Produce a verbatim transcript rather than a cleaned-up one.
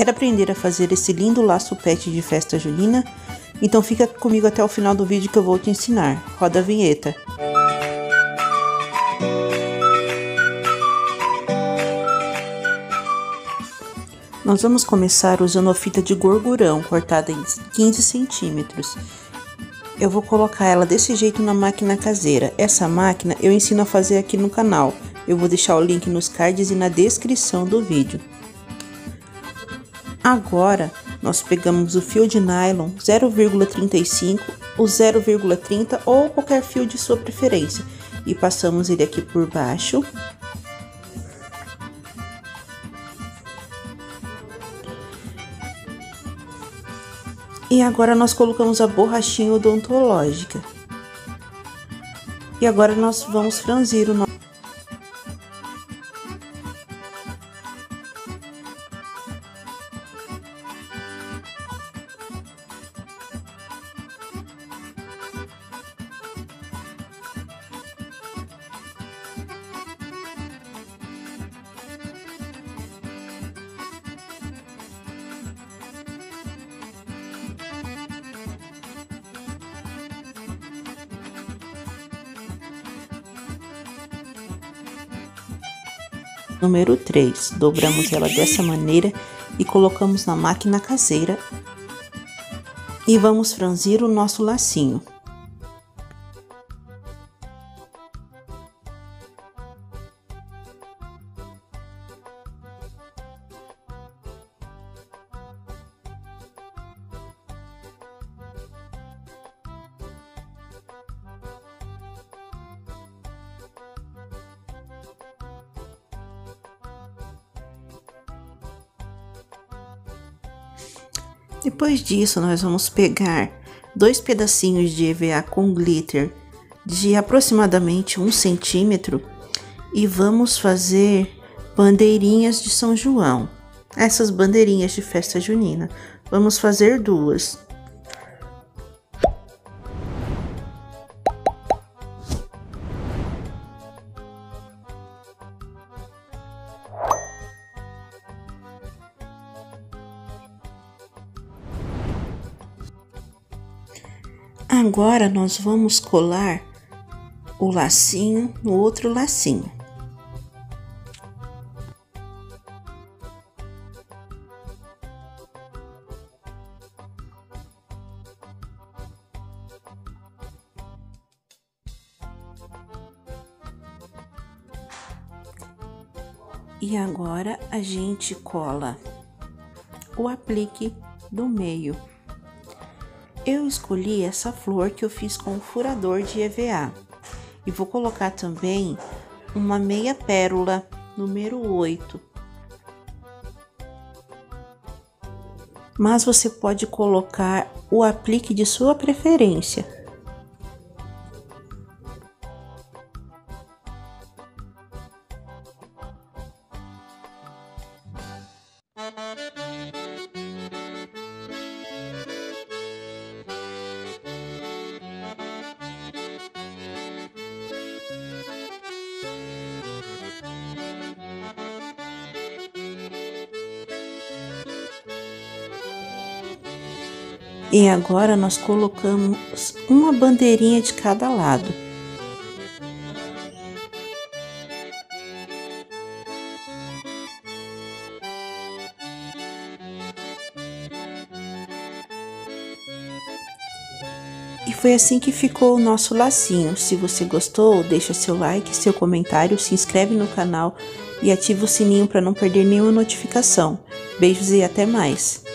Quer aprender a fazer esse lindo laço pet de festa junina? Então fica comigo até o final do vídeo que eu vou te ensinar. Roda a vinheta! Nós vamos começar usando a fita de gorgurão cortada em quinze centímetros. Eu vou colocar ela desse jeito na máquina caseira. Essa máquina eu ensino a fazer aqui no canal. Eu vou deixar o link nos cards e na descrição do vídeo. Agora, nós pegamos o fio de nylon zero vírgula trinta e cinco ou zero vírgula trinta ou qualquer fio de sua preferência e passamos ele aqui por baixo. E agora nós colocamos a borrachinha odontológica. E agora nós vamos franzir o nosso... Número três, dobramos ela dessa maneira e colocamos na máquina caseira e vamos franzir o nosso lacinho. Depois disso, nós vamos pegar dois pedacinhos de EVA com glitter de aproximadamente um centímetro e vamos fazer bandeirinhas de São João. Essas bandeirinhas de festa junina, vamos fazer duas. Agora, nós vamos colar o lacinho no outro lacinho. E agora, a gente cola o aplique do meio. Eu escolhi essa flor que eu fiz com o furador de EVA e vou colocar também uma meia pérola número oito. Mas você pode colocar o aplique de sua preferência. E agora nós colocamos uma bandeirinha de cada lado. E foi assim que ficou o nosso lacinho. Se você gostou, deixa seu like, seu comentário, se inscreve no canal e ativa o sininho para não perder nenhuma notificação. Beijos e até mais!